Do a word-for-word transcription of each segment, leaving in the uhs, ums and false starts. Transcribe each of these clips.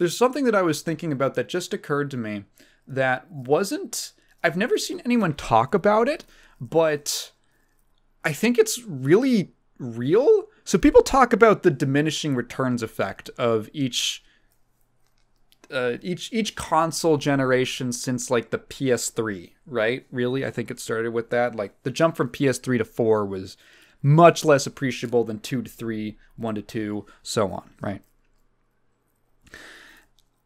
There's something that I was thinking about that just occurred to me that wasn't... I've never seen anyone talk about it, but I think it's really real. So people talk about the diminishing returns effect of each... Uh, each each console generation since like the P S three, right? Really, I think it started with that. Like the jump from P S three to four was much less appreciable than two to three, one to two, so on, right?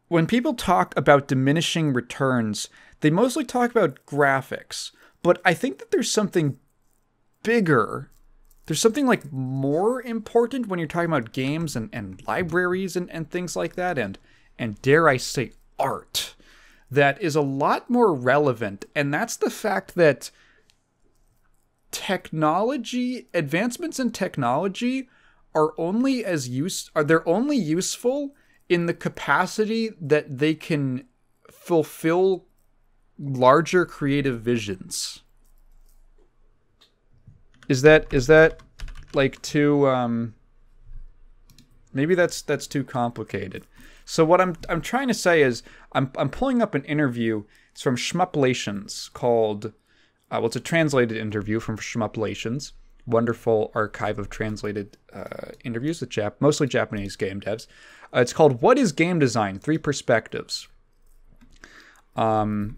When people talk about diminishing returns, they mostly talk about graphics, but I think that there's something bigger. There's something like more important when you're talking about games and, and libraries and, and things like that. And and dare I say art, that is a lot more relevant. And that's the fact that technology, advancements in technology are only as use, are they're only useful in the capacity that they can fulfill larger creative visions. Is that, is that like too, um, maybe that's, that's too complicated. So what I'm I'm trying to say is I'm I'm pulling up an interview. It's from Shmuplations called, uh, well, it's a translated interview from Shmuplations, wonderful archive of translated uh, interviews with Jap mostly Japanese game devs. Uh, it's called "What Is Game Design? Three Perspectives." Um,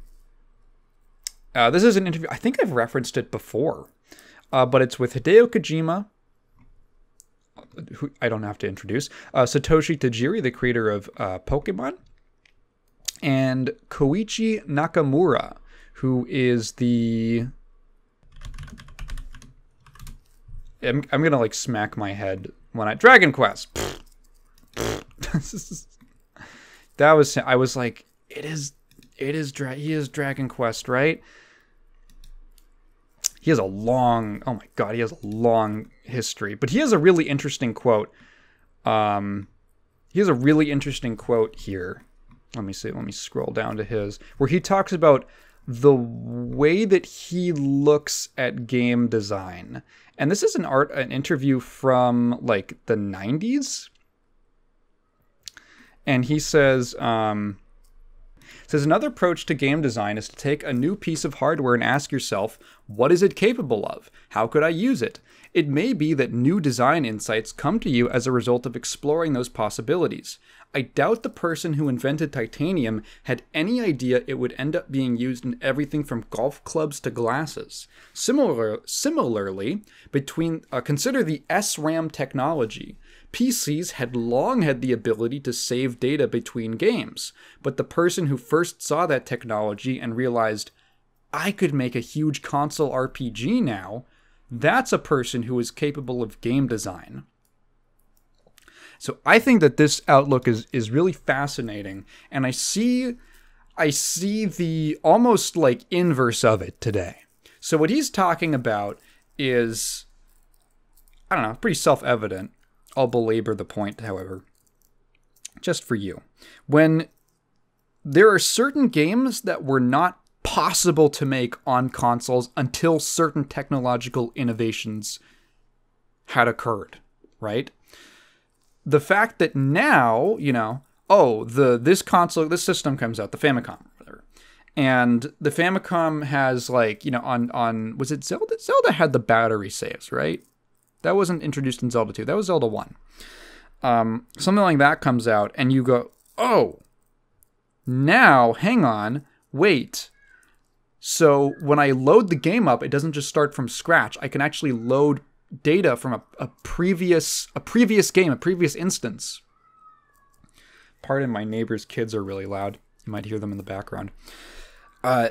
uh, this is an interview. I think I've referenced it before, uh, but it's with Hideo Kojima, who I don't have to introduce, uh, Satoshi Tajiri, the creator of uh, Pokemon, and Koichi Nakamura, who is the... I'm, I'm going to, like, smack my head when I... Dragon Quest! That was... I was like, it is... It is... Dra he is Dragon Quest, right? He has a long, oh my God, he has a long history, but he has a really interesting quote. Um, he has a really interesting quote here. Let me see, let me scroll down to his, where he talks about the way that he looks at game design. And this is an art, an interview from like the nineties. And he says, um, says another approach to game design is to take a new piece of hardware and ask yourself, what is it capable of? How could I use it? It may be that new design insights come to you as a result of exploring those possibilities. I doubt the person who invented titanium had any idea it would end up being used in everything from golf clubs to glasses. Similar, similarly, between uh, consider the S RAM technology. P Cs had long had the ability to save data between games, but the person who first saw that technology and realized, I could make a huge console R P G now, that's a person who is capable of game design. So I think that this outlook is, is really fascinating, and I see, I see the almost like inverse of it today. So what he's talking about is, I don't know, pretty self-evident. I'll belabor the point, however, just for you. When there are certain games that were not possible to make on consoles until certain technological innovations had occurred, right? The fact that now, you know, oh, the this console, this system comes out, the Famicom, whatever, and the Famicom has like, you know, on on was it Zelda? Zelda had the battery saves, right? That wasn't introduced in Zelda two. That was Zelda one. Um, something like that comes out, and you go, oh, now, hang on, wait. So when I load the game up, it doesn't just start from scratch. I can actually load data from a, a previous a previous game, a previous instance. Pardon, my neighbor's kids are really loud. You might hear them in the background. Uh,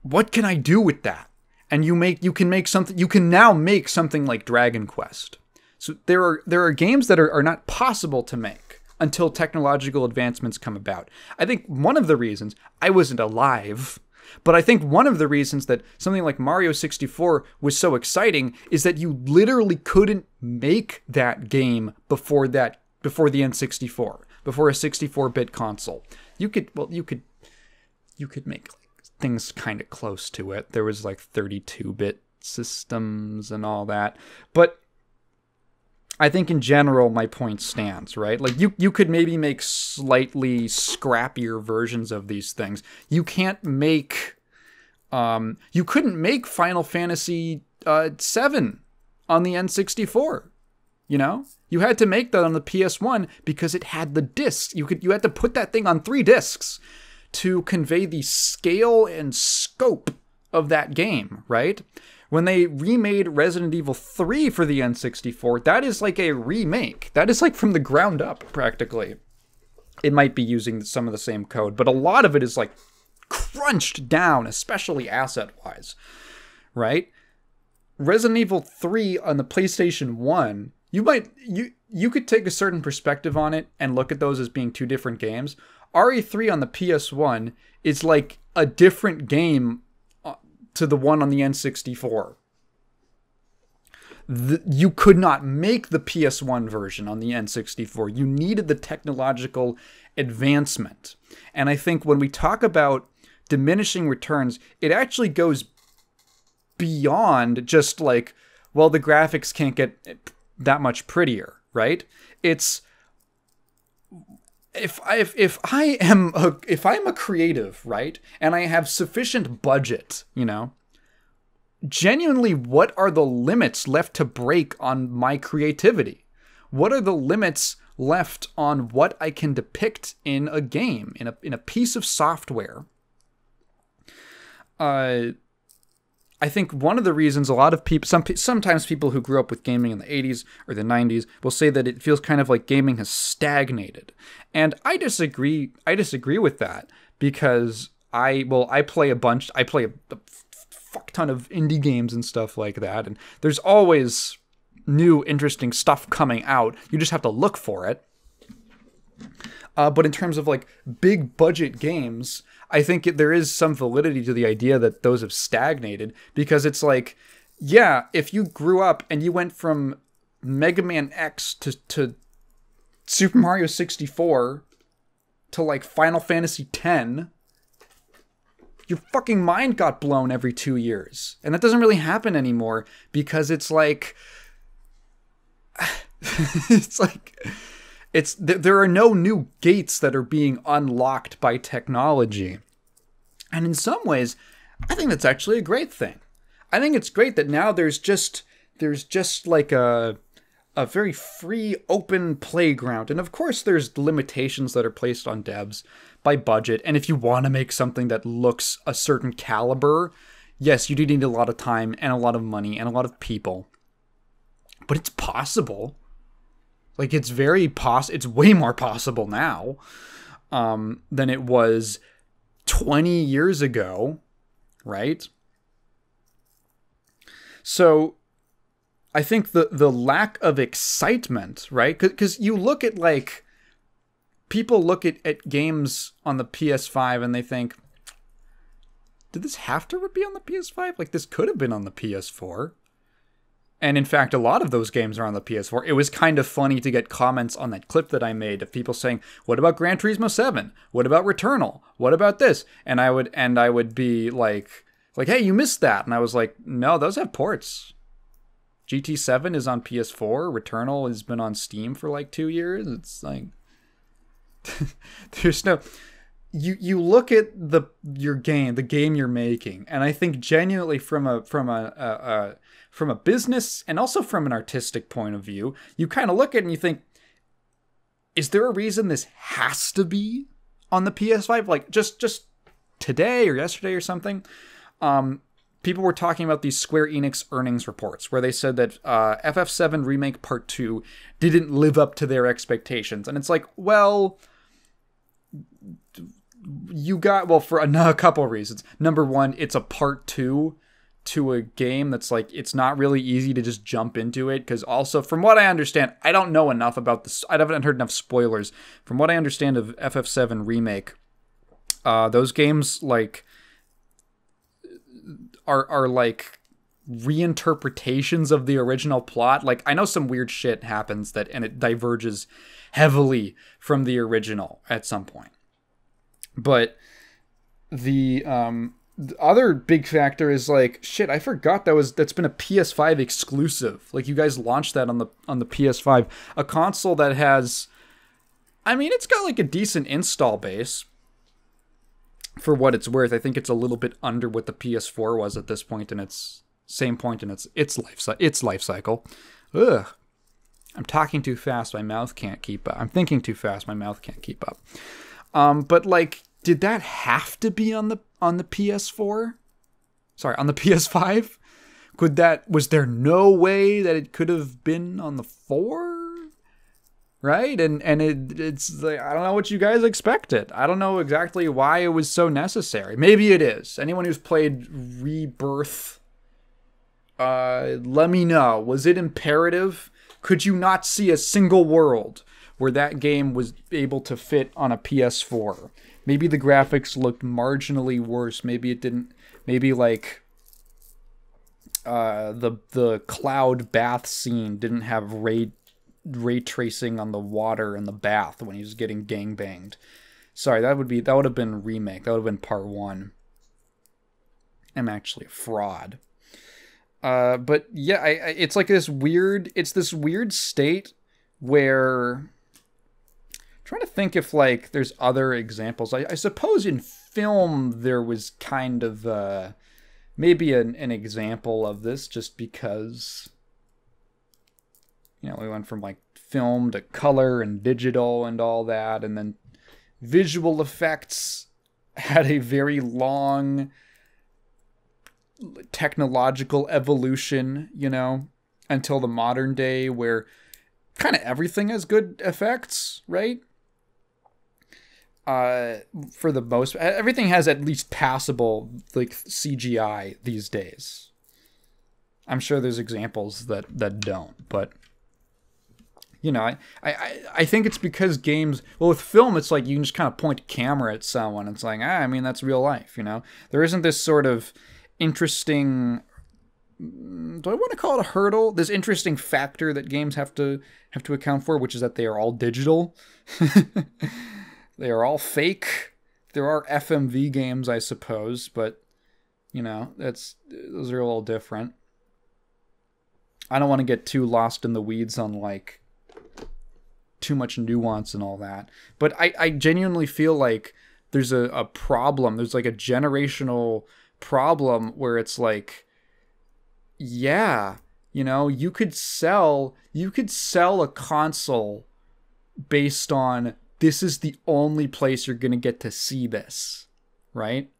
what can I do with that? And you make you can make something you can now make something like Dragon Quest. So there are there are games that are, are not possible to make until technological advancements come about. I think one of the reasons I wasn't alive, but I think one of the reasons that something like Mario sixty-four was so exciting is that you literally couldn't make that game before that before the N sixty-four, before a sixty-four bit console. You could well you could you could make things kind of close to it. There was like thirty-two bit systems and all that. But I think in general my point stands, right? Like you you could maybe make slightly scrappier versions of these things. You can't make um you couldn't make Final Fantasy uh seven on the N sixty-four. You know? You had to make that on the P S one because it had the discs. You could you had to put that thing on three discs to convey the scale and scope of that game, right? When they remade Resident Evil three for the N sixty-four, that is like a remake. That is like from the ground up, practically. It might be using some of the same code, but a lot of it is like crunched down, especially asset-wise, right? Resident Evil three on the PlayStation one, you might you you could take a certain perspective on it and look at those as being two different games. R E three on the P S one is like a different game to the one on the N sixty-four. The, you could not make the P S one version on the N sixty-four. You needed the technological advancement. And I think when we talk about diminishing returns, it actually goes beyond just like, well, the graphics can't get that much prettier, right? It's if I, if, if I am a, if I'm a creative, right, and I have sufficient budget, you know, genuinely, what are the limits left to break on my creativity? What are the limits left on what I can depict in a game, in a in a piece of software? Uh, I think one of the reasons a lot of people, some, sometimes people who grew up with gaming in the eighties or the nineties will say that it feels kind of like gaming has stagnated. And I disagree, I disagree with that because I, well, I play a bunch, I play a, a fuck ton of indie games and stuff like that. And there's always new interesting stuff coming out. You just have to look for it. Uh, but in terms of like big budget games, I think it, there is some validity to the idea that those have stagnated because it's like, yeah, if you grew up and you went from Mega Man X to, to Super Mario sixty-four to like Final Fantasy ten, your fucking mind got blown every two years. And that doesn't really happen anymore because it's like, it's like... It's there are no new gates that are being unlocked by technology. And in some ways, I think that's actually a great thing. I think it's great that now there's just there's just like a a very free, open playground. And of course there's limitations that are placed on devs by budget. And if you want to make something that looks a certain caliber, yes, you do need a lot of time and a lot of money and a lot of people. But it's possible. Like, it's very poss- it's way more possible now um, than it was twenty years ago, right? So, I think the, the lack of excitement, right? Because you look at, like, people look at, at games on the P S five and they think, did this have to be on the P S five? Like, this could have been on the P S four. And in fact, a lot of those games are on the P S four. It was kind of funny to get comments on that clip that I made of people saying, "What about Gran Turismo seven? What about Returnal? What about this?" And I would and I would be like, "Like, hey, you missed that." And I was like, "No, those have ports. G T seven is on P S four. Returnal has been on Steam for like two years. It's like there's no you you look at the your game, the game you're making, and I think genuinely from a from a, a, a from a business and also from an artistic point of view, you kind of look at it and you think, is there a reason this has to be on the P S five? Like just, just today or yesterday or something, um, people were talking about these Square Enix earnings reports where they said that uh, F F seven Remake Part two didn't live up to their expectations. And it's like, well, you got, well, for a, a couple reasons. Number one, it's a Part two. To a game that's like, it's not really easy to just jump into it, because also from what I understand, I don't know enough about this, I haven't heard enough spoilers. From what I understand of F F seven Remake, uh those games like are are like reinterpretations of the original plot. Like, I know some weird shit happens that and it diverges heavily from the original at some point, but the um the other big factor is like, shit, I forgot that was that's been a P S five exclusive. Like, you guys launched that on the on the P S five, a console that has, I mean, it's got like a decent install base. For what it's worth, I think it's a little bit under what the P S four was at this point in its same point in its its life its life cycle. Ugh, I'm talking too fast. My mouth can't keep up. I'm thinking too fast. My mouth can't keep up. Um, but like, did that have to be on the on the P S four? Sorry, on the P S five? Could that was there no way that it could have been on the four? Right, and and it it's like, I don't know what you guys expected. I don't know exactly why it was so necessary. Maybe it is. Anyone who's played Rebirth, uh, let me know. Was it imperative? Could you not see a single world where that game was able to fit on a P S four? Maybe the graphics looked marginally worse. Maybe it didn't. Maybe like uh, the the cloud bath scene didn't have raid. ray tracing on the water in the bath when he was getting gangbanged. Sorry, that would be that would have been remake. That would have been part one. I'm actually a fraud. Uh, but yeah, I, I, it's like this weird. It's this weird state where. I'm trying to think if like there's other examples. I, I suppose in film there was kind of uh, maybe an, an example of this, just because. You know, we went from like film to color and digital and all that, and then visual effects had a very long technological evolution, you know, until the modern day where kind of everything has good effects, right? Uh, for the most, everything has at least passable like C G I these days. I'm sure there's examples that that don't, but. You know, I, I, I think it's because games... Well, with film, it's like you can just kind of point a camera at someone. And it's like, ah, I mean, that's real life, you know? There isn't this sort of interesting... Do I want to call it a hurdle? This interesting factor that games have to have to account for, which is that they are all digital. They are all fake. There are F M V games, I suppose, but, you know, that's those are a little different. I don't want to get too lost in the weeds on, like... too much nuance and all that, but I, I genuinely feel like there's a, a problem. There's like a generational problem where it's like, yeah, you know, you could sell you could sell a console based on this is the only place you're gonna get to see this, right?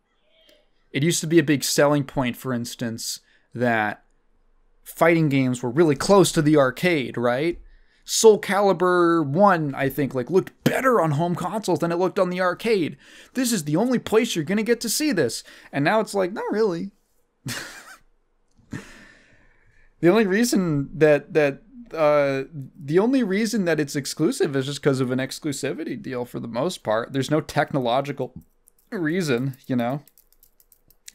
It used to be a big selling point, for instance, that fighting games were really close to the arcade, right? Soul Calibur one, I think, like looked better on home consoles than it looked on the arcade. This is the only place you're going to get to see this. And now it's like, not really. The only reason that that uh, the only reason that it's exclusive is just because of an exclusivity deal for the most part. There's no technological reason, you know.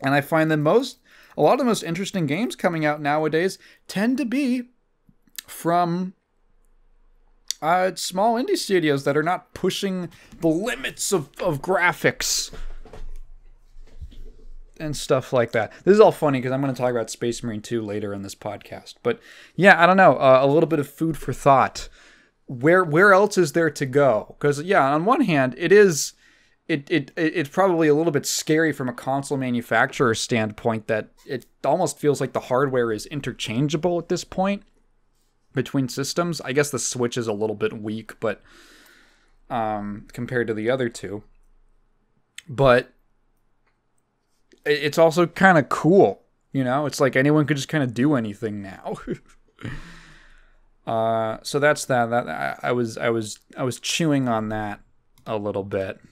And I find that most a lot of the most interesting games coming out nowadays tend to be from Uh, small indie studios that are not pushing the limits of, of graphics and stuff like that. This is all funny because I'm going to talk about Space Marine two later in this podcast. But yeah, I don't know. Uh, a little bit of food for thought. Where where else is there to go? Because yeah, on one hand, it is it it it's probably a little bit scary from a console manufacturer standpoint that it almost feels like the hardware is interchangeable at this point. Between systems, I guess the Switch is a little bit weak, but um, compared to the other two, but it's also kind of cool, you know. It's like anyone could just kind of do anything now. uh, so that's that. That I, I was, I was, I was chewing on that a little bit.